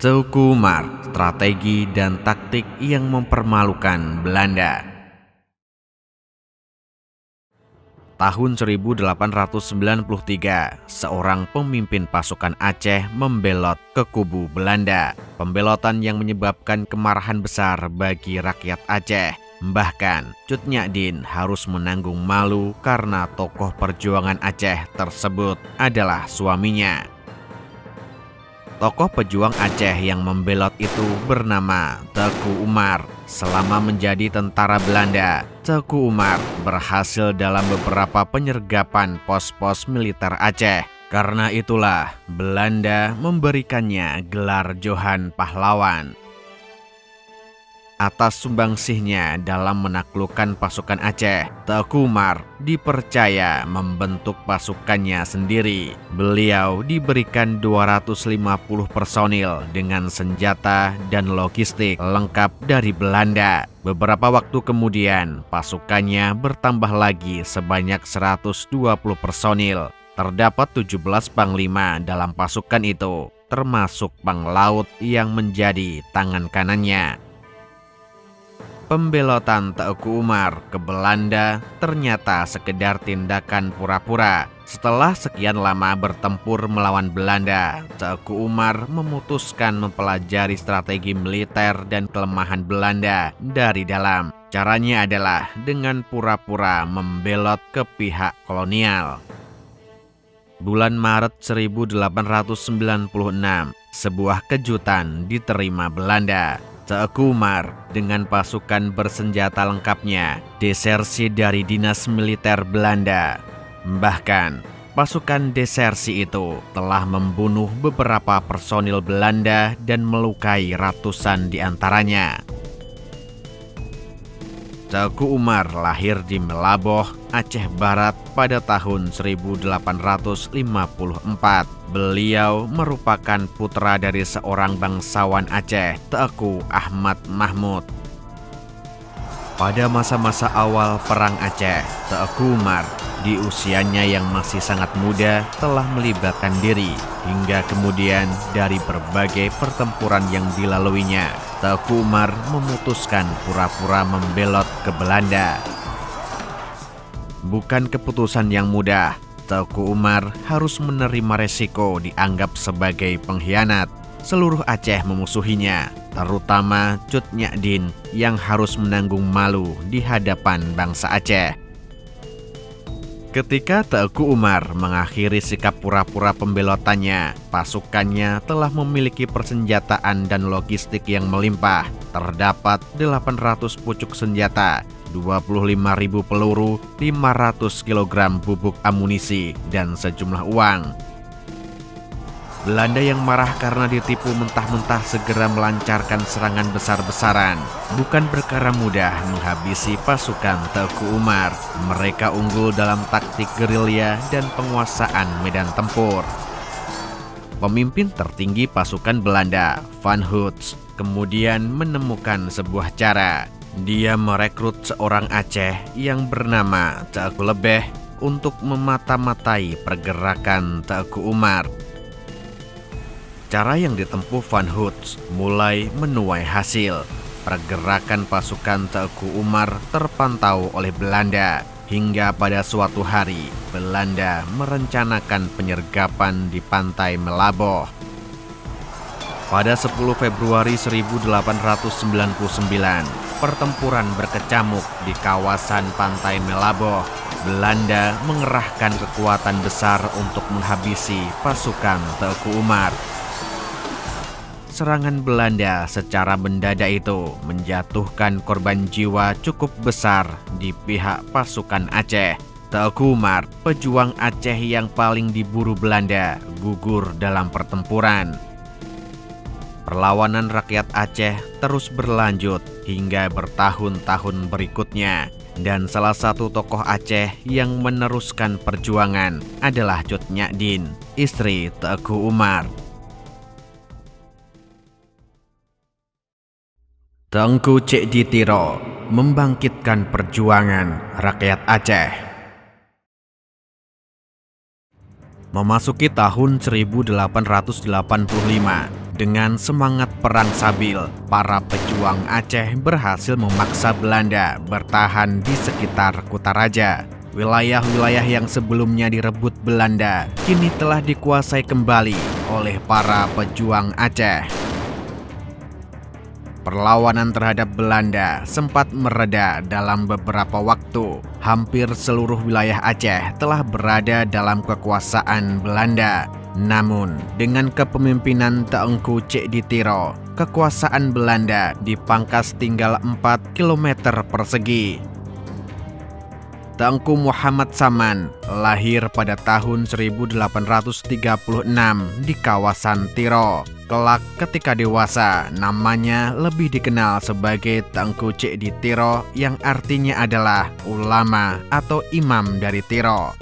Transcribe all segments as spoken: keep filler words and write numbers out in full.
Teuku Umar, strategi dan taktik yang mempermalukan Belanda. Tahun seribu delapan ratus sembilan puluh tiga, seorang pemimpin pasukan Aceh membelot ke kubu Belanda. Pembelotan yang menyebabkan kemarahan besar bagi rakyat Aceh. Bahkan, Cut Nyak Dien harus menanggung malu karena tokoh perjuangan Aceh tersebut adalah suaminya. Tokoh pejuang Aceh yang membelot itu bernama Teuku Umar. Selama menjadi tentara Belanda, Teuku Umar berhasil dalam beberapa penyergapan pos-pos militer Aceh. Karena itulah Belanda memberikannya gelar Johan Pahlawan. Atas sumbangsihnya dalam menaklukkan pasukan Aceh, Teuku Umar dipercaya membentuk pasukannya sendiri. Beliau diberikan dua ratus lima puluh personil dengan senjata dan logistik lengkap dari Belanda. Beberapa waktu kemudian, pasukannya bertambah lagi sebanyak seratus dua puluh personil. Terdapat tujuh belas panglima dalam pasukan itu, termasuk Panglaut yang menjadi tangan kanannya. Pembelotan Teuku Umar ke Belanda ternyata sekedar tindakan pura-pura. Setelah sekian lama bertempur melawan Belanda, Teuku Umar memutuskan mempelajari strategi militer dan kelemahan Belanda dari dalam. Caranya adalah dengan pura-pura membelot ke pihak kolonial. Bulan Maret seribu delapan ratus sembilan puluh enam, sebuah kejutan diterima Belanda. Teuku Umar dengan pasukan bersenjata lengkapnya desersi dari dinas militer Belanda. Bahkan pasukan desersi itu telah membunuh beberapa personil Belanda dan melukai ratusan di antaranya. Teuku Umar lahir di Melaboh, Aceh Barat pada tahun seribu delapan ratus lima puluh empat. Beliau merupakan putra dari seorang bangsawan Aceh, Teuku Ahmad Mahmud. Pada masa-masa awal Perang Aceh, Teuku Umar di usianya yang masih sangat muda telah melibatkan diri hingga kemudian dari berbagai pertempuran yang dilaluinya. Teuku Umar memutuskan pura-pura membelot ke Belanda. Bukan keputusan yang mudah, Teuku Umar harus menerima resiko dianggap sebagai pengkhianat. Seluruh Aceh memusuhinya, terutama Cut Nyak Dien yang harus menanggung malu di hadapan bangsa Aceh. Ketika Teuku Umar mengakhiri sikap pura-pura pembelotannya, pasukannya telah memiliki persenjataan dan logistik yang melimpah. Terdapat delapan ratus pucuk senjata, dua puluh lima ribu peluru, lima ratus kilogram bubuk amunisi, dan sejumlah uang. Belanda yang marah karena ditipu mentah-mentah segera melancarkan serangan besar-besaran. Bukan perkara mudah menghabisi pasukan Teuku Umar. Mereka unggul dalam taktik gerilya dan penguasaan medan tempur. Pemimpin tertinggi pasukan Belanda, Van Hoots, kemudian menemukan sebuah cara. Dia merekrut seorang Aceh yang bernama Teuku Lebeh untuk memata-matai pergerakan Teuku Umar. Cara yang ditempuh Van Hoots mulai menuai hasil. Pergerakan pasukan Teuku Umar terpantau oleh Belanda. Hingga pada suatu hari, Belanda merencanakan penyergapan di pantai Melaboh. Pada sepuluh Februari seribu delapan ratus sembilan puluh sembilan, pertempuran berkecamuk di kawasan pantai Melaboh. Belanda mengerahkan kekuatan besar untuk menghabisi pasukan Teuku Umar. Serangan Belanda secara mendadak itu menjatuhkan korban jiwa cukup besar di pihak pasukan Aceh. Teuku Umar, pejuang Aceh yang paling diburu Belanda, gugur dalam pertempuran. Perlawanan rakyat Aceh terus berlanjut hingga bertahun-tahun berikutnya. Dan salah satu tokoh Aceh yang meneruskan perjuangan adalah Cut Nyak Dien, istri Teuku Umar. Tengku Cik Di Tiro membangkitkan perjuangan rakyat Aceh. Memasuki tahun seribu delapan ratus delapan puluh lima, Dengan semangat perang sabil, para pejuang Aceh berhasil memaksa Belanda bertahan di sekitar Kutaraja. Wilayah-wilayah yang sebelumnya direbut Belanda kini telah dikuasai kembali oleh para pejuang Aceh. Perlawanan terhadap Belanda sempat mereda dalam beberapa waktu. Hampir seluruh wilayah Aceh telah berada dalam kekuasaan Belanda. Namun, dengan kepemimpinan Teungku Cik Di Tiro, kekuasaan Belanda dipangkas tinggal empat kilometer persegi. Teuku Muhammad Saman lahir pada tahun seribu delapan ratus tiga puluh enam di kawasan Tiro. Kelak ketika dewasa, namanya lebih dikenal sebagai Teungku Cik Di Tiro, yang artinya adalah ulama atau imam dari Tiro.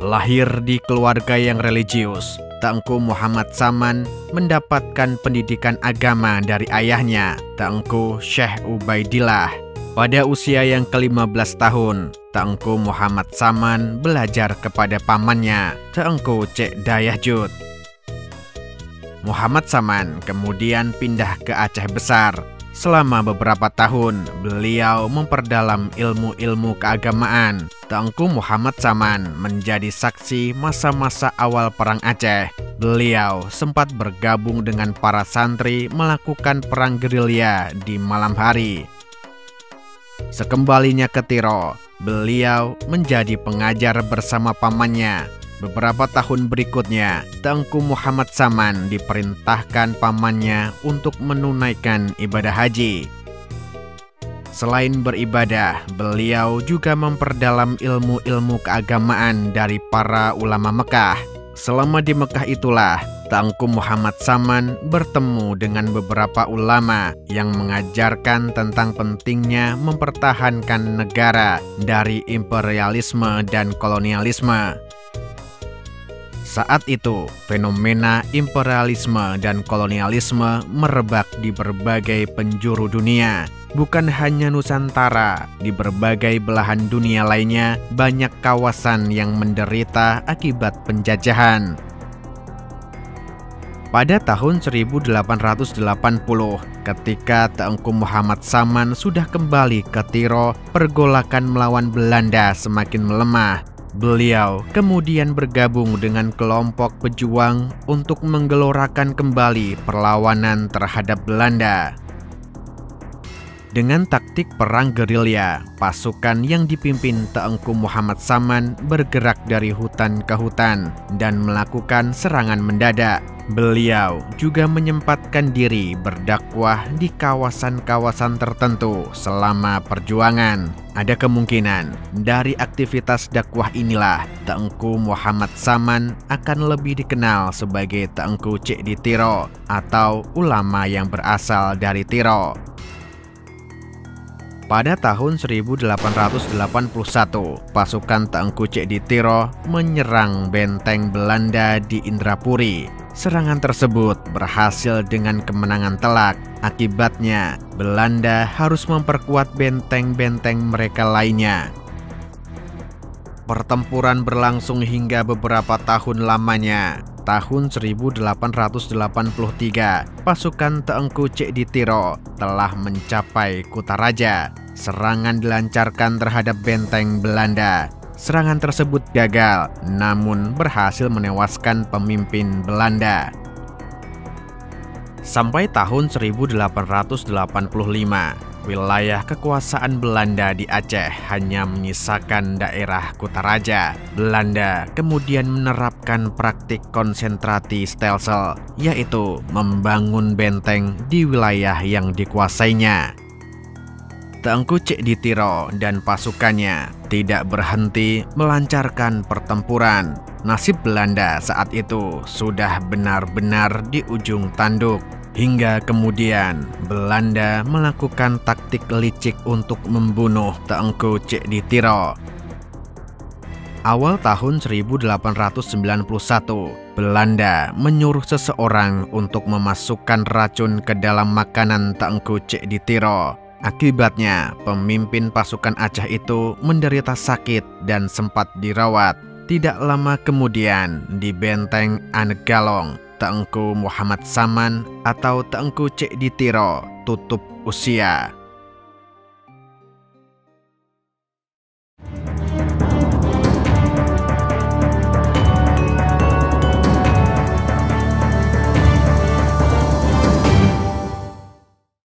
Lahir di keluarga yang religius, Teungku Muhammad Saman mendapatkan pendidikan agama dari ayahnya, Tengku Syekh Ubaidillah. Pada usia yang kelima belas tahun, Teungku Muhammad Saman belajar kepada pamannya, Teungku Cik Dayahjud. Muhammad Saman kemudian pindah ke Aceh Besar. Selama beberapa tahun, beliau memperdalam ilmu-ilmu keagamaan. Teungku Muhammad Saman menjadi saksi masa-masa awal Perang Aceh. Beliau sempat bergabung dengan para santri melakukan perang gerilya di malam hari. Sekembalinya ke Tiro, beliau menjadi pengajar bersama pamannya. Beberapa tahun berikutnya, Teungku Muhammad Saman diperintahkan pamannya untuk menunaikan ibadah haji. Selain beribadah, beliau juga memperdalam ilmu-ilmu keagamaan dari para ulama Mekah. Selama di Mekah itulah, Teungku Muhammad Saman bertemu dengan beberapa ulama yang mengajarkan tentang pentingnya mempertahankan negara dari imperialisme dan kolonialisme. Saat itu, fenomena imperialisme dan kolonialisme merebak di berbagai penjuru dunia. Bukan hanya Nusantara, di berbagai belahan dunia lainnya banyak kawasan yang menderita akibat penjajahan. Pada tahun seribu delapan ratus delapan puluh, ketika Teungku Muhammad Saman sudah kembali ke Tiro, pergolakan melawan Belanda semakin melemah. Beliau kemudian bergabung dengan kelompok pejuang untuk menggelorakan kembali perlawanan terhadap Belanda. Dengan taktik perang gerilya, pasukan yang dipimpin Teungku Muhammad Saman bergerak dari hutan ke hutan dan melakukan serangan mendadak. Beliau juga menyempatkan diri berdakwah di kawasan-kawasan tertentu selama perjuangan. Ada kemungkinan dari aktivitas dakwah inilah Teungku Muhammad Saman akan lebih dikenal sebagai Teungku Cik Di Tiro atau ulama yang berasal dari Tiro. Pada tahun seribu delapan ratus delapan puluh satu, pasukan Teungku Cik Di Tiro menyerang benteng Belanda di Indrapuri. Serangan tersebut berhasil dengan kemenangan telak. Akibatnya, Belanda harus memperkuat benteng-benteng mereka lainnya. Pertempuran berlangsung hingga beberapa tahun lamanya. Tahun seribu delapan ratus delapan puluh tiga, pasukan Teungku Cik Di Tiro telah mencapai Kutaraja. Serangan dilancarkan terhadap benteng Belanda. Serangan tersebut gagal, namun berhasil menewaskan pemimpin Belanda. Sampai tahun seribu delapan ratus delapan puluh lima, wilayah kekuasaan Belanda di Aceh hanya menyisakan daerah Kutaraja. Belanda kemudian menerapkan praktik konsentrasi stelsel, yaitu membangun benteng di wilayah yang dikuasainya. Teungku Cik Di Tiro dan pasukannya tidak berhenti melancarkan pertempuran. Nasib Belanda saat itu sudah benar-benar di ujung tanduk. Hingga kemudian Belanda melakukan taktik licik untuk membunuh Teungku Cik Di Tiro. Awal tahun seribu delapan ratus sembilan puluh satu, Belanda menyuruh seseorang untuk memasukkan racun ke dalam makanan Teungku Cik Di Tiro. Akibatnya, pemimpin pasukan Aceh itu menderita sakit dan sempat dirawat. Tidak lama kemudian di Benteng Anegalong, Teungku Muhammad Saman atau Teungku Cik Di Tiro tutup usia.